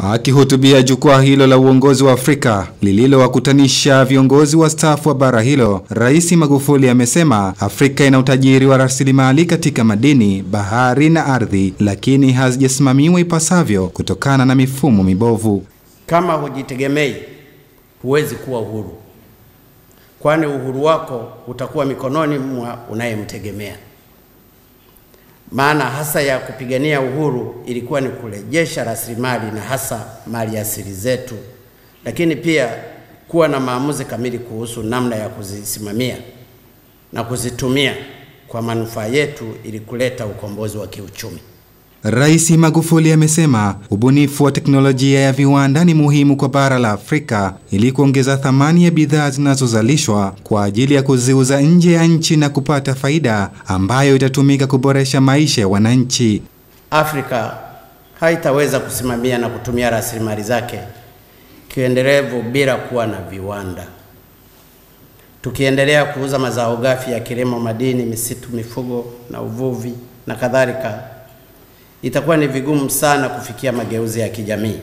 Akihutubia jukwaa hilo la uongozi wa Afrika lililowakutanisha viongozi wastaafu wa bara hilo, Rais Magufuli amesema Afrika ina utajiri wa rasilimali katika madini, bahari na ardhi, lakini hazijasimamiwa ipasavyo kutokana na mifumo mibovu. Kama hujitegemei, huwezi kuwa uhuru. Kwani uhuru wako utakuwa mikononi mwa unayemtegemea. Maana hasa ya kupigania uhuru ilikuwa ni kurejesha rasilimali na hasa mali asili zetu, lakini pia kuwa na maamuzi kamili kuhusu namna ya kuzisimamia na kuzitumia kwa manufaa yetu ili kuleta ukombozi wa kiuchumi. Rais Magufuli amesema ubunifu wa teknolojia ya viwanda ni muhimu kwa bara la Afrika ili kuongeza thamani ya bidhaa zinazozalishwa kwa ajili ya kuziuza nje ya nchi na kupata faida ambayo itatumika kuboresha maisha ya wananchi. Afrika haitaweza kusimamia na kutumia rasilimali zake kiendelevu bila kuwa na viwanda. Tukiendelea kuuza mazao ghafi ya kilimo, madini, misitu, mifugo na uvuvi na kadhalika, itakuwa ni vigumu sana kufikia mageuzi ya kijamii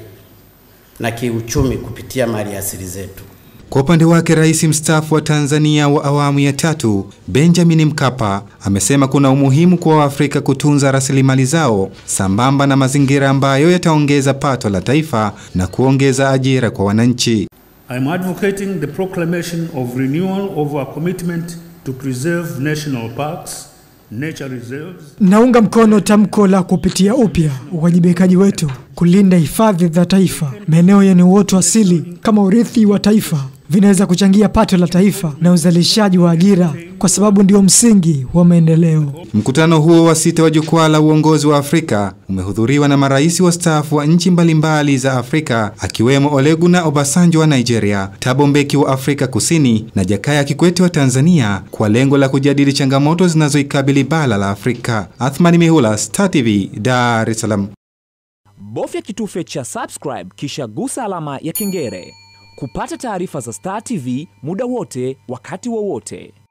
na kiuchumi kupitia mali asili zetu. Kwa upande wake, Rais mstaafu wa Tanzania wa awamu ya tatu, Benjamin Mkapa, amesema kuna umuhimu kwa Afrika kutunza rasilimali zao sambamba na mazingira ambayo yataongeza pato la taifa na kuongeza ajira kwa wananchi. I'm advocating the proclamation of renewal of our commitment to preserve national parks, nature reserves. Naunga mkono tamko la kupitia upya uwajibikaji wetu kulinda hifadhi za taifa. Maeneo yenye uoto asili kama urithi wa taifa vinaweza kuchangia pato la taifa na uzalishaji wa ajira, kwa sababu ndio msingi wa maendeleo. Mkutano huo wa sita wa jukwaa la uongozi wa Afrika umehudhuriwa na marais wastaafu wa nchi mbalimbali za Afrika, akiwemo Oleguna Obasanjo wa Nigeria, Tabombeki wa Afrika Kusini na Jakaia Kikwete wa Tanzania, kwa lengo la kujadili changamoto zinazoikabili bara la Afrika. Athmani Mihula, Star TV, Dar es Salaam. Bofya kitufe cha subscribe kisha gusa alama ya kengele kupata taarifa za Star TV muda wote, wakati wowote.